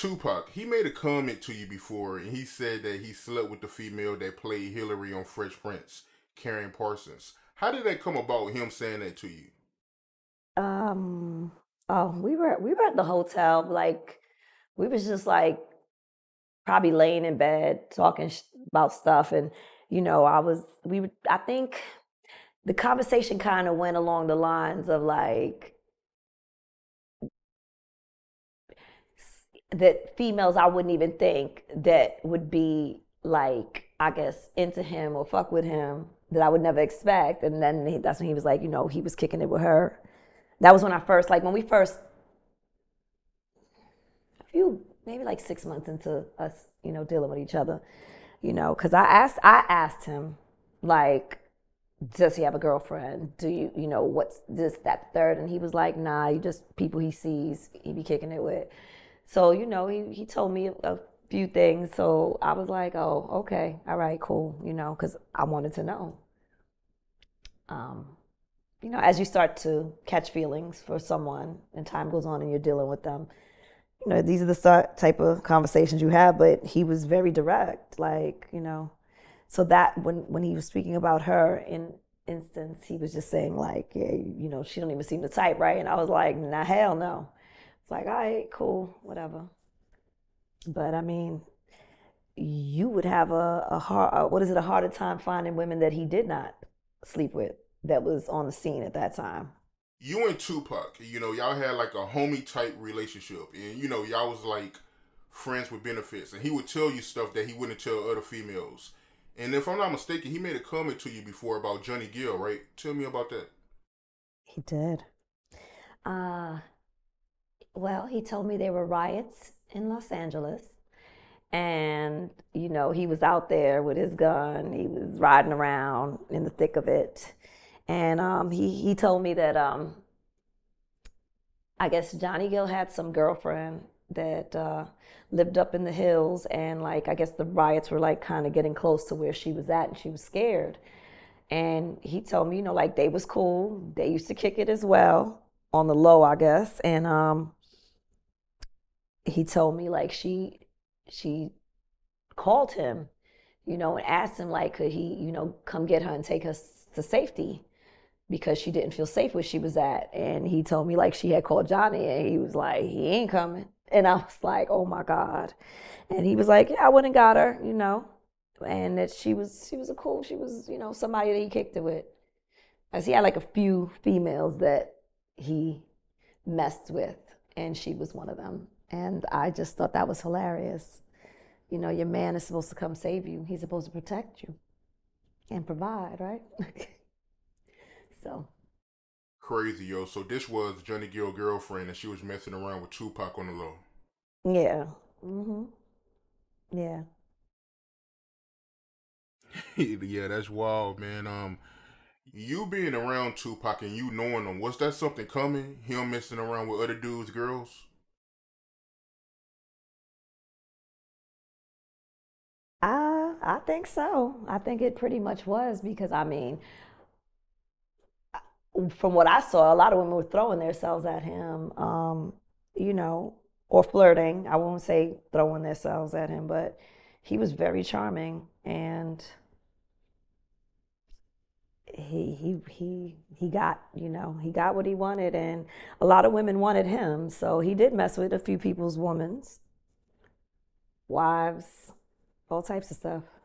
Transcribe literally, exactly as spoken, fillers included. Tupac, he made a comment to you before, and he said that he slept with the female that played Hillary on Fresh Prince, Karyn Parsons. How did that come about, him saying that to you? Um, oh, we were we were at the hotel. Like, we was just like probably laying in bed talking sh about stuff, and you know, I was we were, I think the conversation kind of went along the lines of like, that females I wouldn't even think that would be like, I guess, into him or fuck with him, that I would never expect. And then he, that's when he was like, you know, he was kicking it with her. That was when I first, like when we first, a few, maybe like six months into us, you know, dealing with each other, you know, cause I asked, I asked him like, does he have a girlfriend? Do you, you know, what's this, that, third? And he was like, nah, you just people he sees, he be kicking it with. So, you know, he, he told me a few things. So I was like, oh, okay, all right, cool, you know, because I wanted to know. Um, you know, as you start to catch feelings for someone and time goes on and you're dealing with them, you know, these are the type of conversations you have, but he was very direct, like, you know. So that when, when he was speaking about her in instance, he was just saying like, yeah, you know, she don't even seem the type, right? And I was like, nah, hell no. Like, all right, cool, whatever. But I mean, you would have a, a hard, a, what is it, a harder time finding women that he did not sleep with that was on the scene at that time. You and Tupac, you know, y'all had like a homie type relationship, and you know, y'all was like friends with benefits, and he would tell you stuff that he wouldn't tell other females. And if I'm not mistaken, he made a comment to you before about Johnny Gill, right? Tell me about that. He did. Uh, Well, he told me there were riots in Los Angeles, and you know, he was out there with his gun. He was riding around in the thick of it, and um, he he told me that um, I guess Johnny Gill had some girlfriend that uh, lived up in the hills, and like I guess the riots were like kind of getting close to where she was at, and she was scared. And he told me, you know, like they was cool. They used to kick it as well on the low, I guess, and um. He told me like she she called him, you know, and asked him like could he, you know, come get her and take her to safety because she didn't feel safe where she was at. And he told me like she had called Johnny, and he was like, he ain't coming. And I was like, oh my God. And he was like, yeah, I went and got her, you know, and that she was she was a cool, she was, you know, somebody that he kicked it with. As he had like a few females that he messed with, and she was one of them. And I just thought that was hilarious. You know, your man is supposed to come save you. He's supposed to protect you and provide, right? So. Crazy, yo. So this was Johnny Gill's girlfriend, and she was messing around with Tupac on the low. Yeah. Mm-hmm. Yeah. Yeah, that's wild, man. Um, you being around Tupac and you knowing him, was that something coming? Him messing around with other dudes' girls? I, I think so. I think it pretty much was, because I mean, from what I saw, a lot of women were throwing themselves at him, um, you know, or flirting. I won't say throwing themselves at him, but he was very charming, and he he he he got, you know, he got what he wanted, and a lot of women wanted him, so he did mess with a few people's women's wives. All types of stuff.